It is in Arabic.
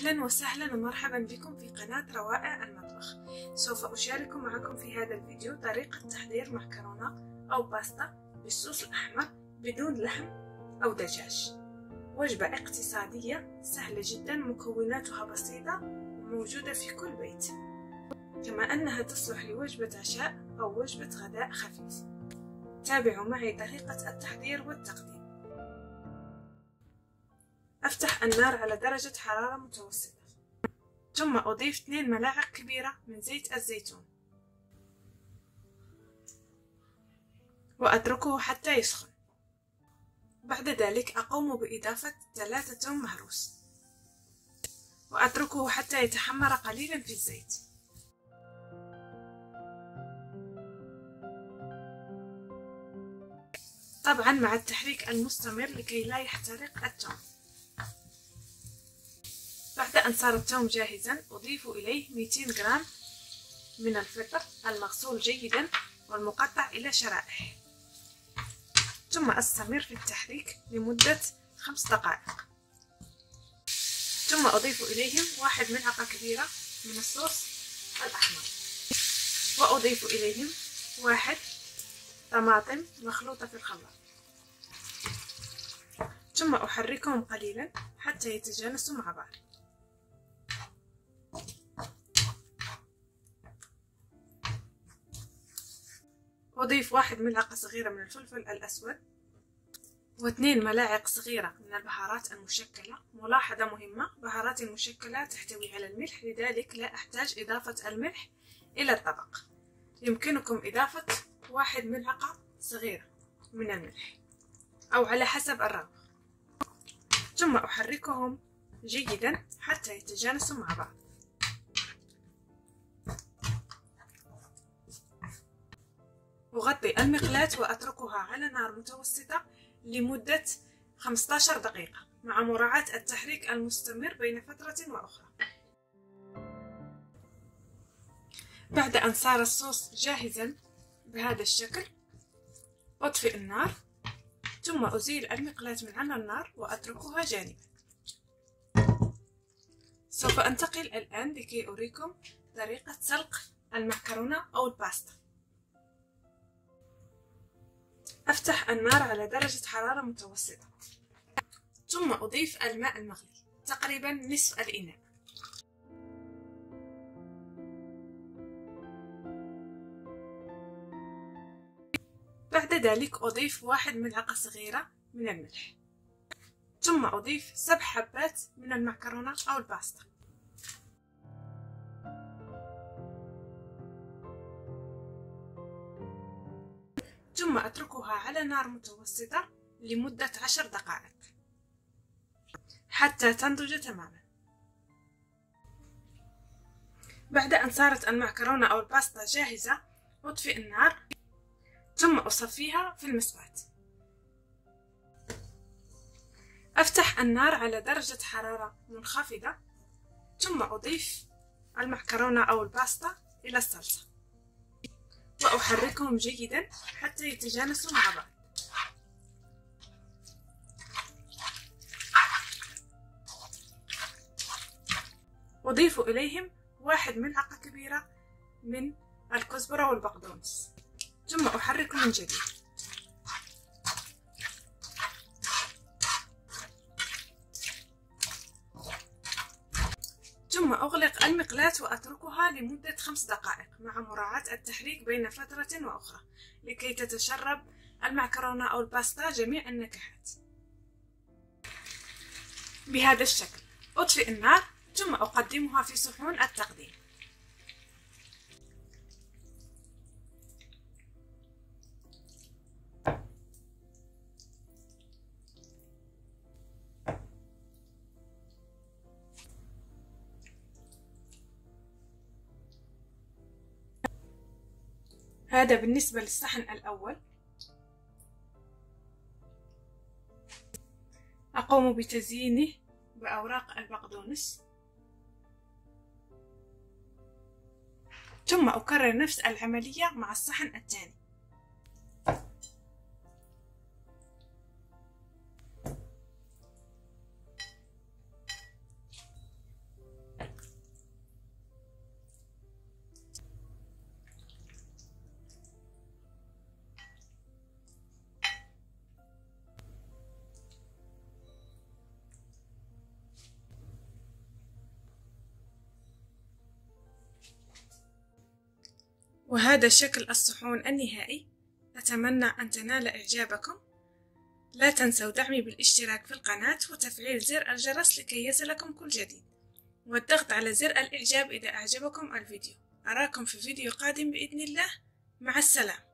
أهلا وسهلا ومرحبا بكم في قناة روائع المطبخ. سوف أشارك معكم في هذا الفيديو طريقة تحضير معكرونة أو باستا بالصوص الأحمر بدون لحم أو دجاج. وجبة اقتصادية سهلة جدا، مكوناتها بسيطة وموجودة في كل بيت، كما أنها تصلح لوجبة عشاء أو وجبة غداء خفيف. تابعوا معي طريقة التحضير والتقديم. أفتح النار على درجة حرارة متوسطة، ثم أضيف 2 ملاعق كبيرة من زيت الزيتون وأتركه حتى يسخن. بعد ذلك أقوم بإضافة 3 ثوم مهروس وأتركه حتى يتحمر قليلا في الزيت. طبعا مع التحريك المستمر لكي لا يحترق الثوم. بعد أن صار الثوم جاهزا أضيف إليه 200 جرام من الفطر المغسول جيدا والمقطع إلى شرائح، ثم أستمر في التحريك لمدة 5 دقائق. ثم أضيف إليهم 1 ملعقة كبيرة من الصوص الأحمر، وأضيف إليهم 1 طماطم مخلوطة في الخلاط، ثم أحركهم قليلا حتى يتجانسوا مع بعض. أضيف 1 ملعقة صغيرة من الفلفل الأسود و2 ملاعق صغيرة من البهارات المشكلة. ملاحظة مهمة: بهارات المشكلة تحتوي على الملح، لذلك لا أحتاج إضافة الملح إلى الطبق. يمكنكم إضافة 1 ملعقة صغيرة من الملح أو على حسب الرغبة، ثم أحركهم جيدا حتى يتجانسوا مع بعض. أغطي المقلاة وأتركها على نار متوسطة لمدة 15 دقيقة مع مراعاة التحريك المستمر بين فترة وأخرى. بعد أن صار الصوص جاهزا بهذا الشكل أطفئ النار، ثم أزيل المقلاة من على النار وأتركها جانبا. سوف أنتقل الآن لكي أريكم طريقة سلق المعكرونة أو الباستا. أفتح النار على درجة حرارة متوسطة، ثم أضيف الماء المغلي تقريبا نصف الإناء، بعد ذلك أضيف 1 ملعقة صغيرة من الملح، ثم أضيف 7 حبات من المعكرونة أو الباستا. ثم أتركها على نار متوسطة لمدة 10 دقائق حتى تنضج تماما. بعد أن صارت المعكرونة أو الباستا جاهزة أطفئ النار، ثم أصفيها في المصفاة. أفتح النار على درجة حرارة منخفضة، ثم أضيف المعكرونة أو الباستا إلى الصلصة وأحركهم جيدا حتى يتجانسوا مع بعض. أضيف إليهم 1 ملعقة كبيرة من الكزبرة والبقدونس، ثم أحرك من جديد. ثم أغلق المقلاة وأتركها لمدة 5 دقائق مع مراعاة التحريك بين فترة وأخرى لكي تتشرب المعكرونة أو الباستا جميع النكهات. بهذا الشكل أطفئ النار، ثم أقدمها في صحون التقديم. هذا بالنسبة للصحن الأول. أقوم بتزيينه بأوراق البقدونس، ثم أكرر نفس العملية مع الصحن الثاني. وهذا شكل الصحون النهائي. أتمنى أن تنال إعجابكم. لا تنسوا دعمي بالاشتراك في القناة وتفعيل زر الجرس لكي يصلكم كل جديد، والضغط على زر الإعجاب إذا أعجبكم الفيديو. أراكم في فيديو قادم بإذن الله. مع السلامة.